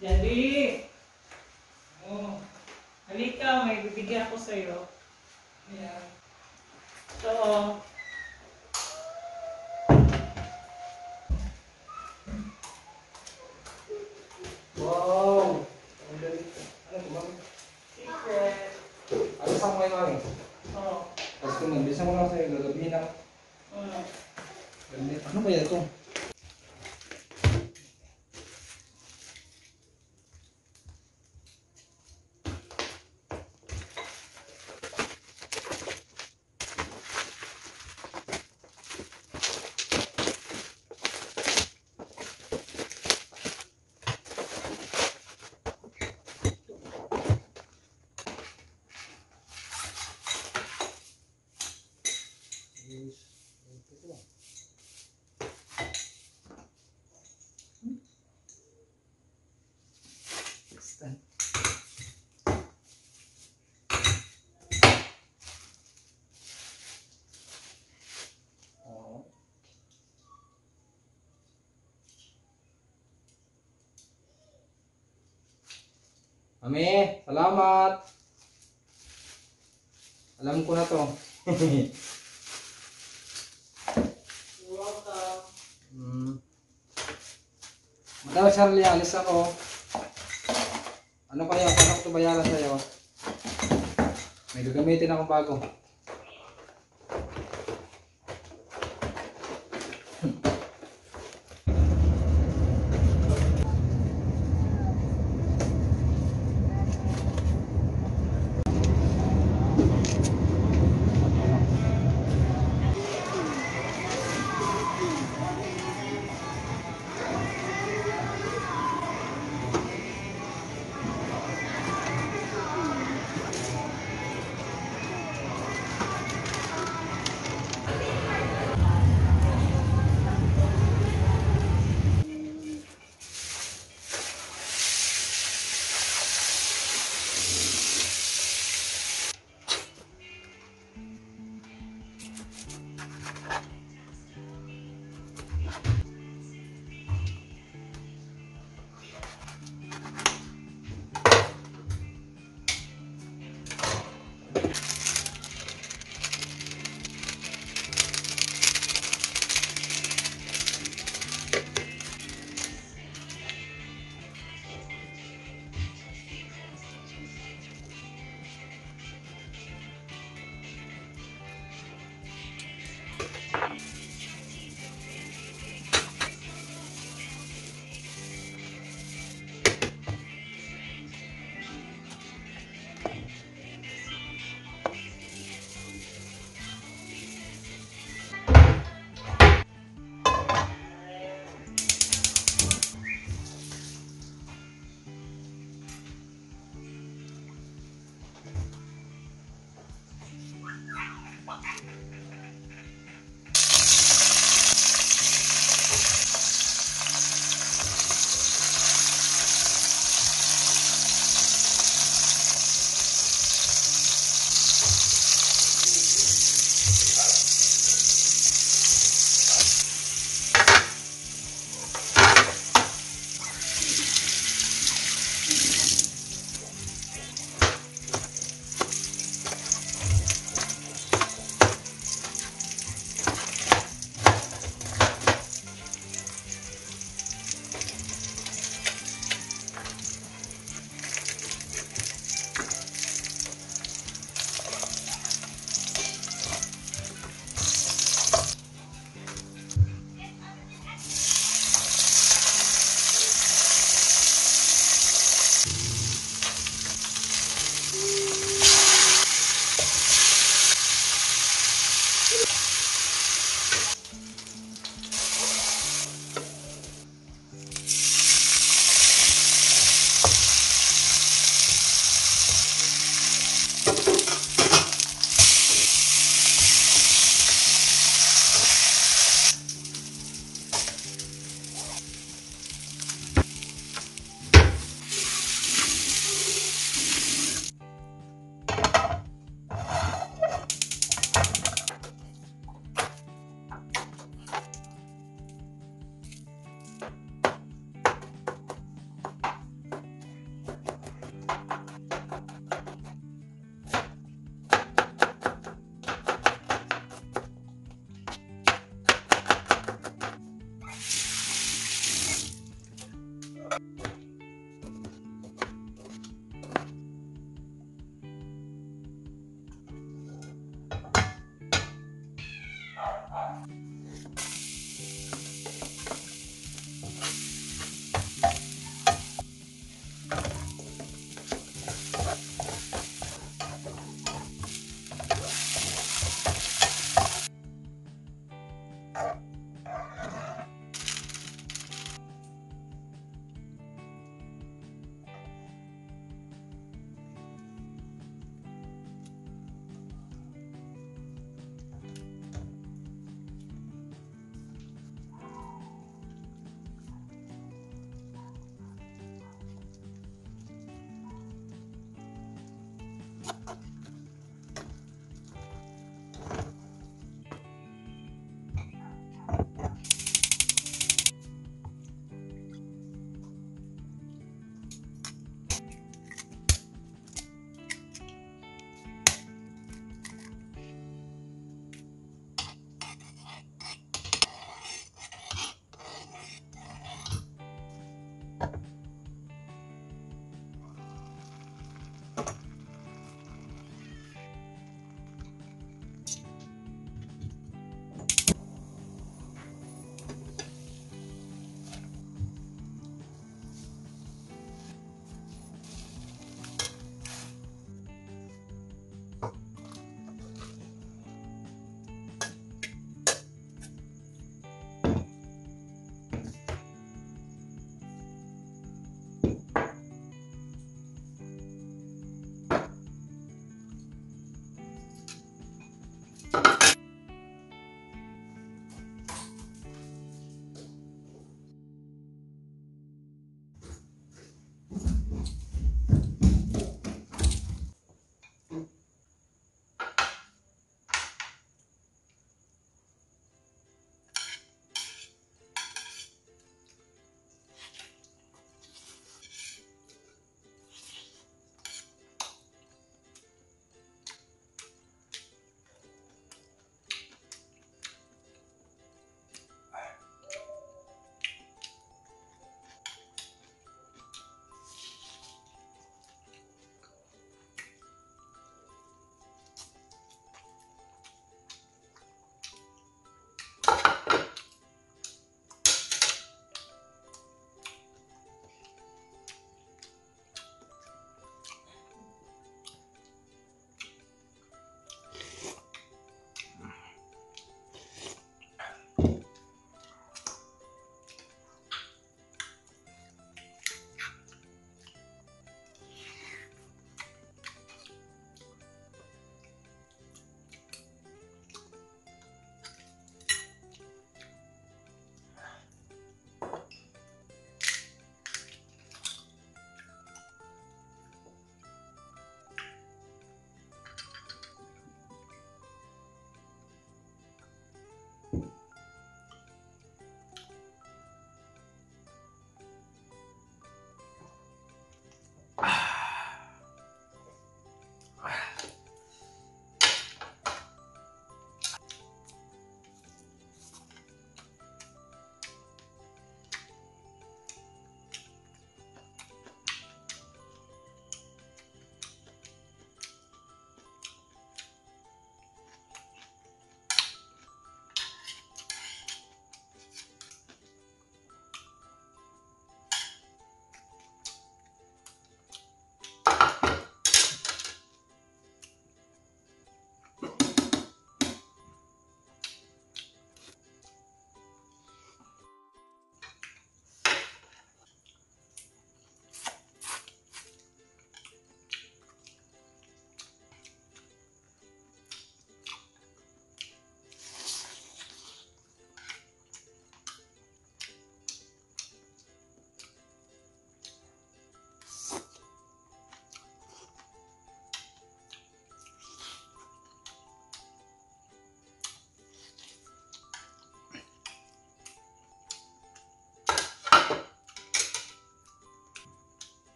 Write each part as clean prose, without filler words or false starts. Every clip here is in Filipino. Yan, Lily. Oh. Halika, may bibigyan ako sa'yo. Ayan. Ito, oh. Wow! Ang galing. Ano ito, mami? Secret. Alas ako kayo, mami? Oo. Tapos ko nang bisa mo lang sa'yo, gagabihin ako. Oo. Ano kaya ito? Mami, salamat. Alam ko na to. Welcome. Madam Charlie, alis ako. Ano kaya? Paano ko ito bayaran sa'yo? May gagamitin akong bago.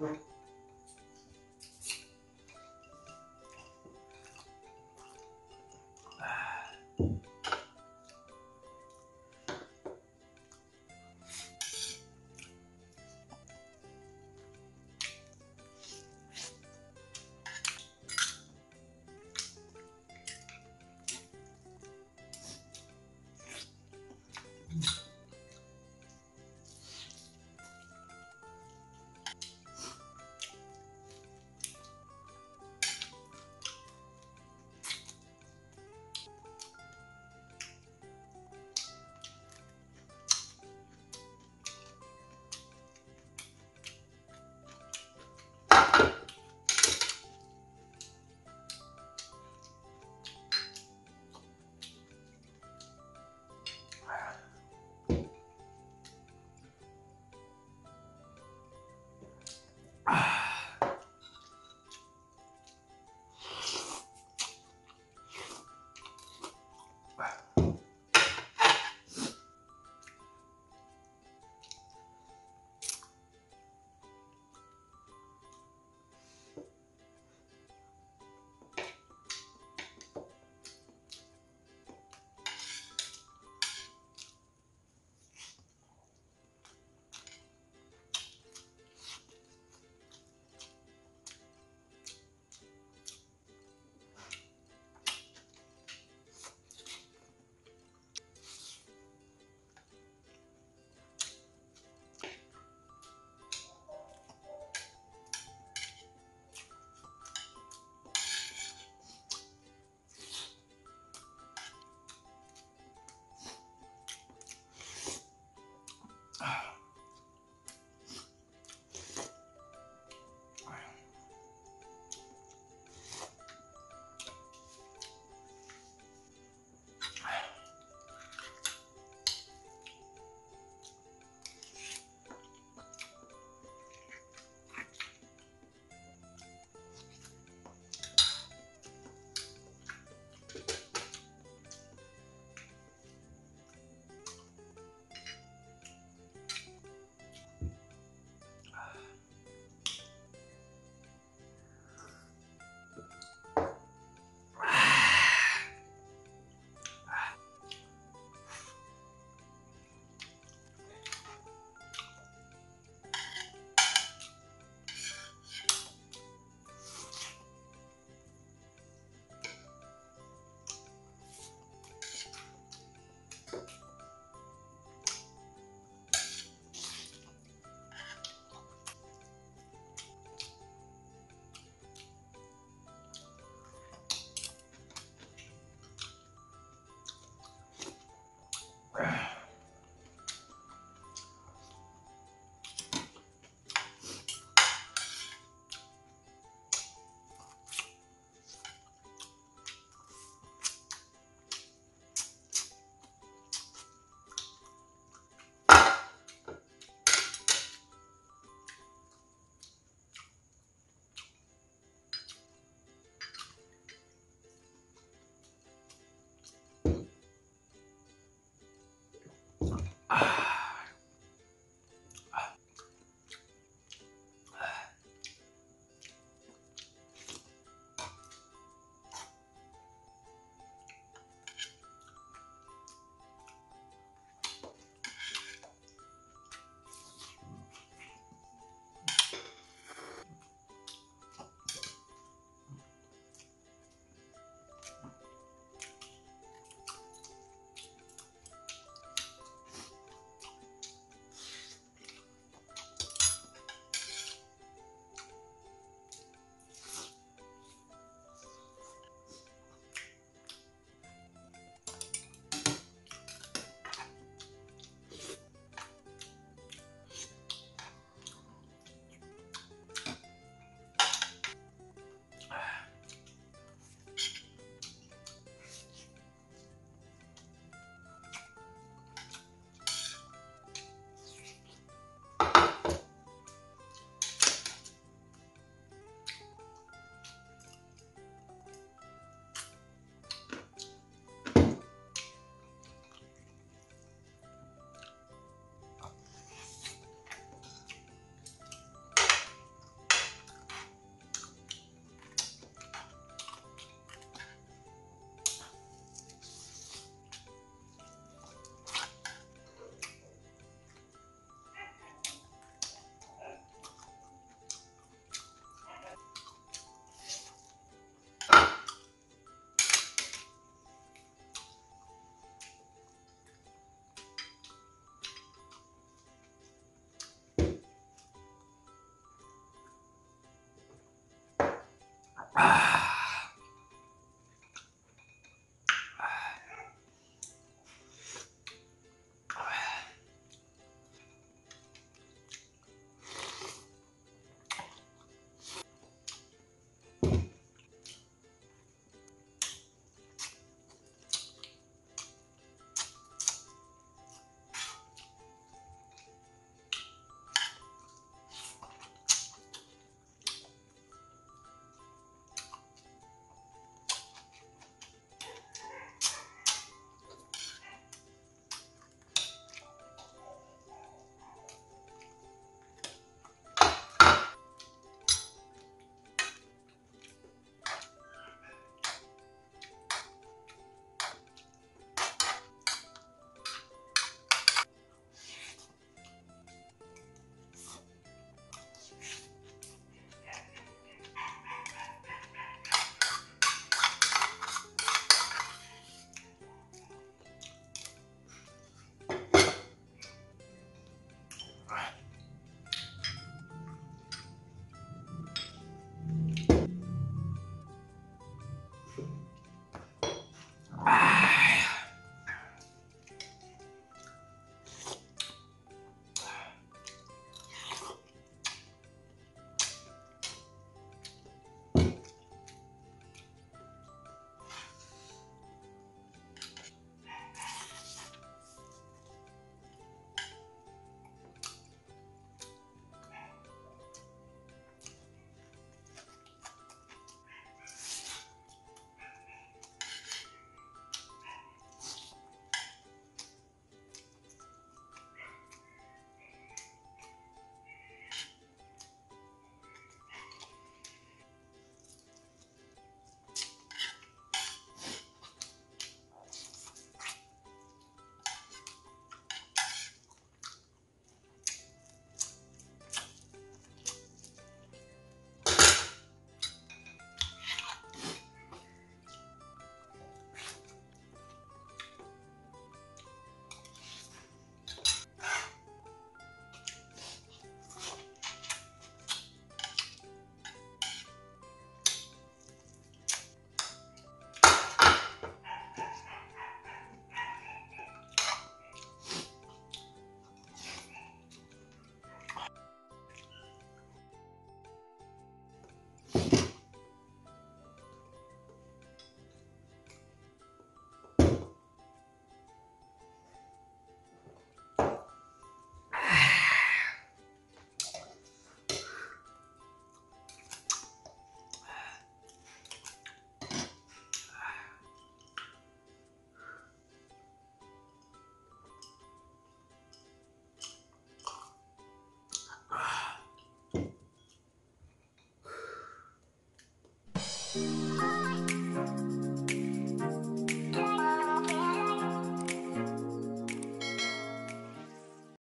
Right.